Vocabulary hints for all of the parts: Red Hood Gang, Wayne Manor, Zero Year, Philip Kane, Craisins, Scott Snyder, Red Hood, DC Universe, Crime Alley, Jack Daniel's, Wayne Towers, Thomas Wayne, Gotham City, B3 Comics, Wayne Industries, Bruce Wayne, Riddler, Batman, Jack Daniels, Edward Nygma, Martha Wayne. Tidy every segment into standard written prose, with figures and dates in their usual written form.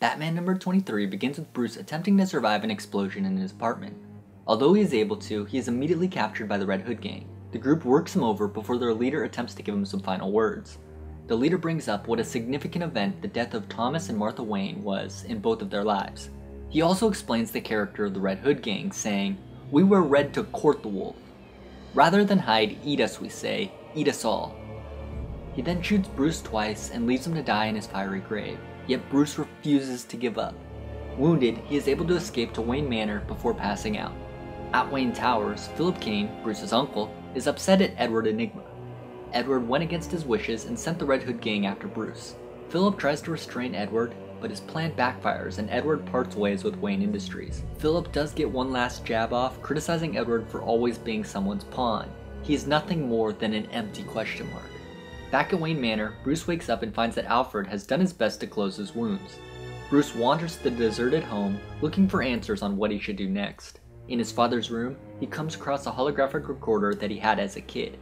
Batman number 23 begins with Bruce attempting to survive an explosion in his apartment. Although he is able to, he is immediately captured by the Red Hood Gang. The group works him over before their leader attempts to give him some final words. The leader brings up what a significant event the death of Thomas and Martha Wayne was in both of their lives. He also explains the character of the Red Hood Gang, saying, "We wear red to court the wolf. Rather than hide, eat us, we say, eat us all." He then shoots Bruce twice and leaves him to die in his fiery grave, yet Bruce refuses to give up. Wounded, he is able to escape to Wayne Manor before passing out. At Wayne Towers, Philip Kane, Bruce's uncle, is upset at Edward Nygma. Edward went against his wishes and sent the Red Hood Gang after Bruce. Philip tries to restrain Edward, but his plan backfires and Edward parts ways with Wayne Industries. Philip does get one last jab off, criticizing Edward for always being someone's pawn. He is nothing more than an empty question mark. Back at Wayne Manor, Bruce wakes up and finds that Alfred has done his best to close his wounds. Bruce wanders to the deserted home, looking for answers on what he should do next. In his father's room, he comes across a holographic recorder that he had as a kid.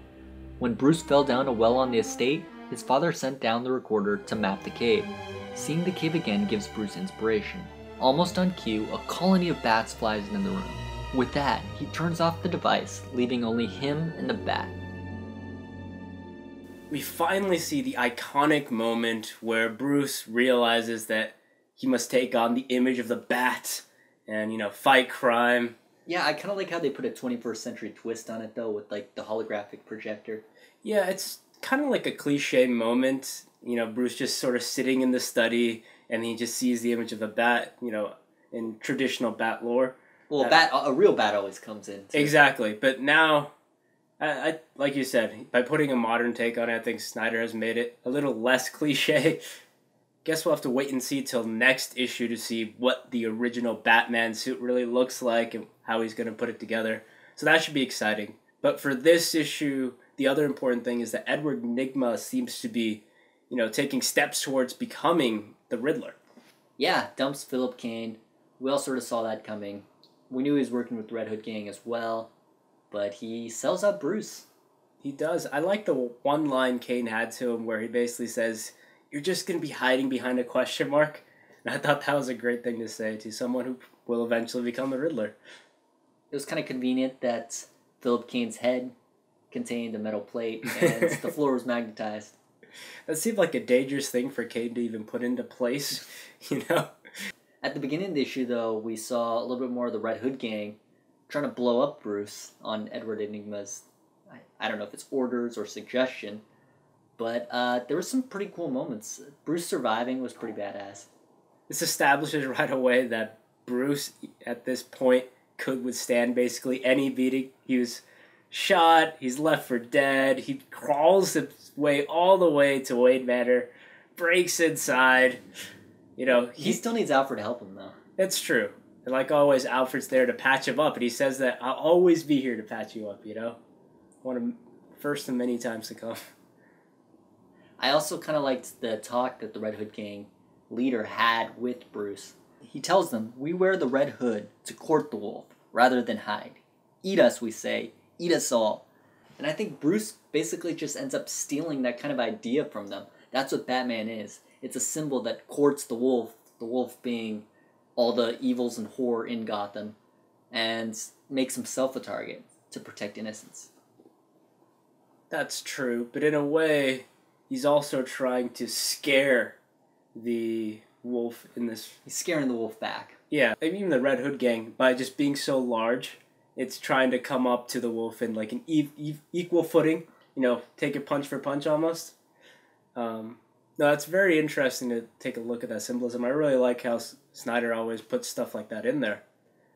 When Bruce fell down a well on the estate, his father sent down the recorder to map the cave. Seeing the cave again gives Bruce inspiration. Almost on cue, a colony of bats flies into the room. With that, he turns off the device, leaving only him and the bat. We finally see the iconic moment where Bruce realizes that he must take on the image of the bat and, fight crime. Yeah, I kind of like how they put a 21st century twist on it, though, with, the holographic projector. Yeah, it's kind of like a cliche moment. Bruce just sort of sitting in the study, and he just sees the image of the bat, in traditional bat lore. Well, a real bat always comes in, too. Exactly, but now... I like you said, by putting a modern take on it, I think Snyder has made it a little less cliche. Guess we'll have to wait and see till next issue to see what the original Batman suit really looks like and how he's going to put it together. So that should be exciting. But for this issue, the other important thing is that Edward Nygma seems to be, taking steps towards becoming the Riddler. Yeah, dumps Philip Kane. We all sort of saw that coming. We knew he was working with the Red Hood Gang as well. But he sells out Bruce. He does. I like the one line Kane had to him where he basically says, "You're just going to be hiding behind a question mark." And I thought that was a great thing to say to someone who will eventually become the Riddler. It was kind of convenient that Philip Kane's head contained a metal plate and the floor was magnetized. That seemed like a dangerous thing for Kane to even put into place, At the beginning of the issue, though, we saw a little bit more of the Red Hood Gang trying to blow up Bruce on Edward Nygma's, I don't know if it's orders or suggestion, but there were some pretty cool moments. Bruce surviving was pretty badass. This establishes right away that Bruce, at this point, could withstand basically any beating. He was shot, he's left for dead, he crawls his way all the way to Wayne Manor, breaks inside, He still needs Alfred to help him, though. That's true. And like always, Alfred's there to patch him up, and he says that, "I'll always be here to patch you up, One of first and many times to come." I also kind of liked the talk that the Red Hood Gang leader had with Bruce. He tells them, "We wear the red hood to court the wolf, rather than hide. Eat us, we say. Eat us all." And I think Bruce basically just ends up stealing that kind of idea from them. That's what Batman is. It's a symbol that courts the wolf being... all the evils and horror in Gotham, and makes himself a target to protect innocence. That's true, but in a way, he's also trying to scare the wolf in this... He's scaring the wolf back. Yeah, even the Red Hood Gang, by just being so large, it's trying to come up to the wolf in like an equal footing, take it punch for punch almost. No, it's very interesting to take a look at that symbolism. I really like how Snyder always puts stuff like that in there.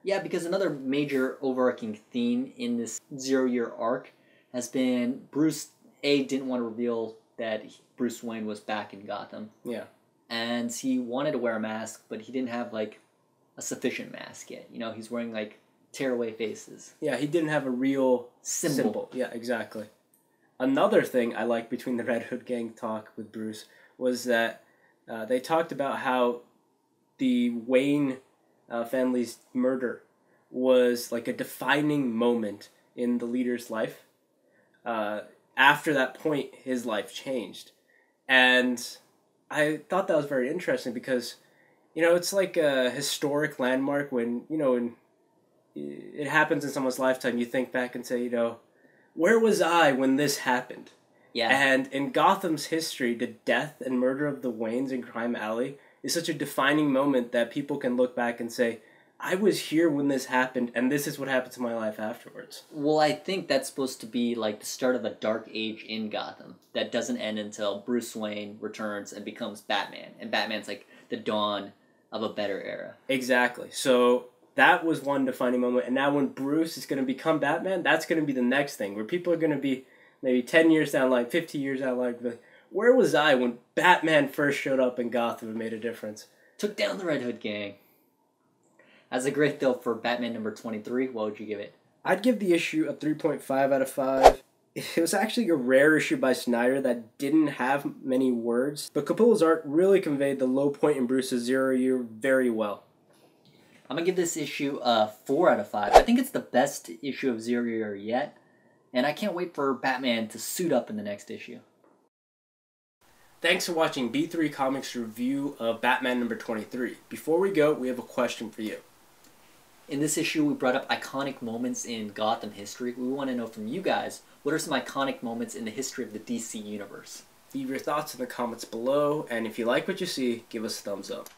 Yeah, because another major overarching theme in this zero-year arc has been Bruce, didn't want to reveal that Bruce Wayne was back in Gotham. Yeah. And he wanted to wear a mask, but he didn't have, a sufficient mask yet. He's wearing, tearaway faces. Yeah, he didn't have a real symbol. Yeah, exactly. Another thing I like between the Red Hood Gang talk with Bruce... was that they talked about how the Wayne family's murder was like a defining moment in the leader's life. After that point, his life changed. And I thought that was very interesting because You know, it's like a historic landmark when, you know, when it happens in someone's lifetime, you think back and say, you know, where was I when this happened? Yeah. And in Gotham's history, the death and murder of the Waynes in Crime Alley is such a defining moment that people can look back and say, I was here when this happened, and this is what happened to my life afterwards. Well, I think that's supposed to be like the start of a dark age in Gotham that doesn't end until Bruce Wayne returns and becomes Batman. And Batman's like the dawn of a better era. Exactly. So that was one defining moment. And now when Bruce is going to become Batman, that's going to be the next thing where people are going to be maybe 10 years down the line, 50 years down the line, where was I when Batman first showed up in Gotham and made a difference? Took down the Red Hood Gang. As a great deal for Batman number 23, what would you give it? I'd give the issue a 3.5 out of 5. It was actually a rare issue by Snyder that didn't have many words, but Capullo's art really conveyed the low point in Bruce's Zero Year very well. I'm going to give this issue a 4 out of 5. I think it's the best issue of Zero Year yet, and I can't wait for Batman to suit up in the next issue. Thanks for watching B3 Comics' review of Batman number 23. Before we go, we have a question for you. In this issue, we brought up iconic moments in Gotham history. We want to know from you guys, what are some iconic moments in the history of the DC Universe? Leave your thoughts in the comments below, and if you like what you see, give us a thumbs up.